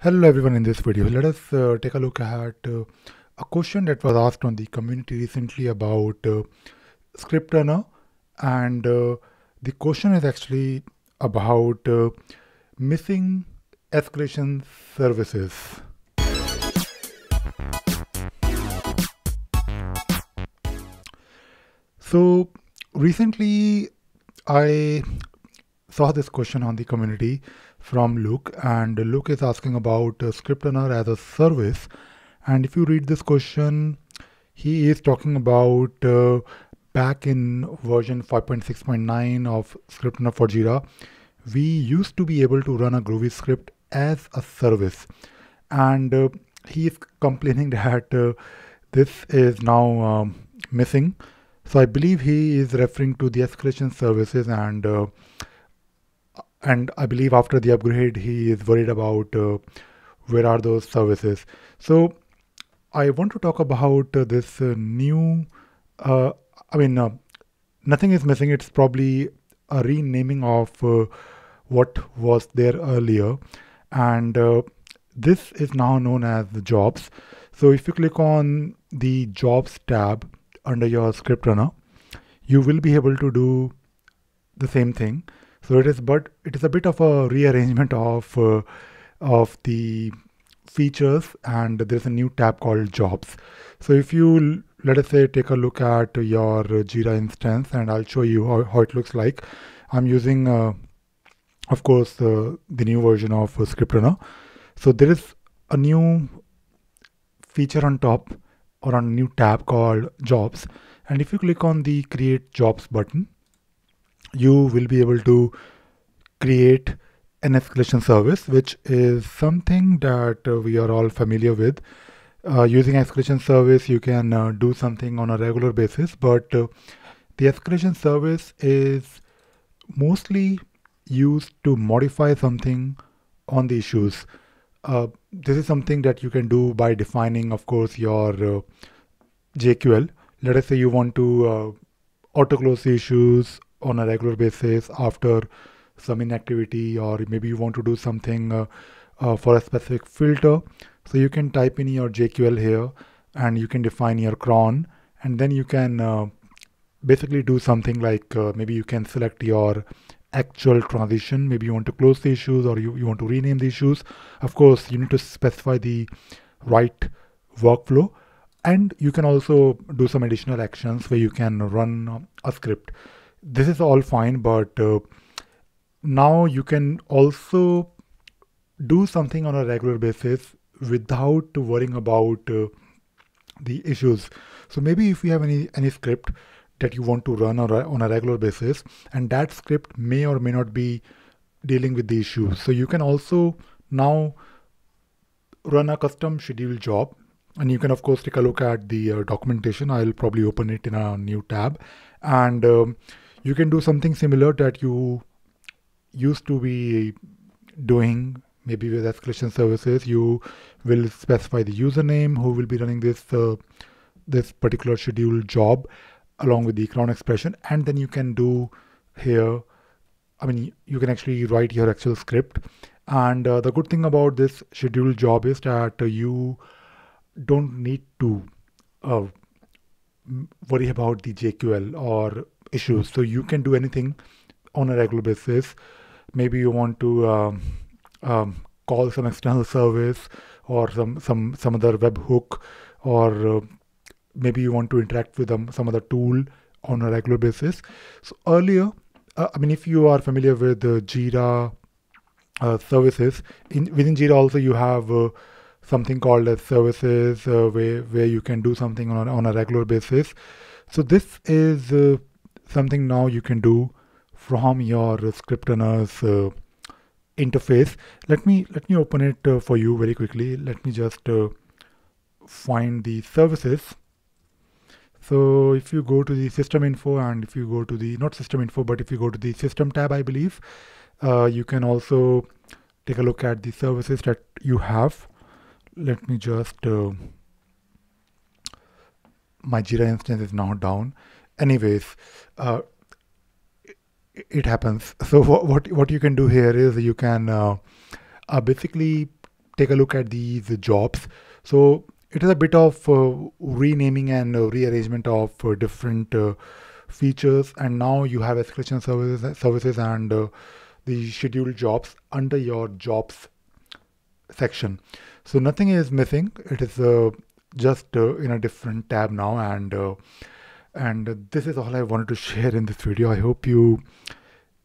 Hello everyone. In this video, let us take a look at a question that was asked on the community recently about ScriptRunner, and the question is actually about missing escalation services. So recently I saw this question on the community from Luke, and Luke is asking about ScriptRunner as a service. And if you read this question, he is talking about back in version 5.6.9 of ScriptRunner for Jira, we used to be able to run a Groovy script as a service, and he is complaining that this is now missing. So I believe he is referring to the escalation services, and I believe after the upgrade he is worried about where are those services. So I want to talk about this new nothing is missing. It's probably a renaming of what was there earlier, and this is now known as the jobs. So if you click on the jobs tab under your ScriptRunner, you will be able to do the same thing. So it is a bit of a rearrangement of the features, and there's a new tab called jobs. So if you, let us say, take a look at your Jira instance, and I'll show you how it looks like. I'm using, of course, the new version of ScriptRunner. So there is a new feature on top, or a new tab called jobs. And if you click on the create jobs button, you will be able to create an escalation service, which is something that we are all familiar with. Using escalation service, you can do something on a regular basis, but the escalation service is mostly used to modify something on the issues. This is something that you can do by defining, of course, your JQL. Let us say you want to auto-close issues on a regular basis after some inactivity, or maybe you want to do something for a specific filter. So you can type in your JQL here, and you can define your cron, and then you can basically do something like maybe you can select your actual transition. Maybe you want to close the issues, or you want to rename the issues. Of course, you need to specify the right workflow, and you can also do some additional actions where you can run a script. This is all fine, but now you can also do something on a regular basis without worrying about the issues. So maybe if you have any script that you want to run on a regular basis, and that script may or may not be dealing with the issues, so you can also now run a custom scheduled job. And you can, of course, take a look at the documentation. I'll probably open it in a new tab, and you can do something similar that you used to be doing maybe with escalation services. You will specify the username who will be running this particular scheduled job along with the cron expression, and then you can do here, you can actually write your actual script. And the good thing about this scheduled job is that you don't need to worry about the JQL or issues. So you can do anything on a regular basis. Maybe you want to call some external service, or some other webhook, or maybe you want to interact with some other tool on a regular basis. So earlier, if you are familiar with Jira services, within Jira also you have something called as services, where you can do something on a regular basis. So this is something now you can do from your ScriptRunner's interface. Let me open it for you very quickly. Let me just find the services. So if you go to the system info, and if you go to the, not system info, but if you go to the system tab, I believe you can also take a look at the services that you have. Let me just, my Jira instance is now down. Anyways, it happens. So what you can do here is you can basically take a look at these jobs. So it is a bit of renaming and rearrangement of different features, and now you have Escalation services and the scheduled jobs under your jobs section. So nothing is missing. It is just in a different tab now, and this is all I wanted to share in this video. I hope you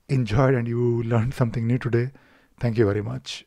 enjoyed and you learned something new today. Thank you very much.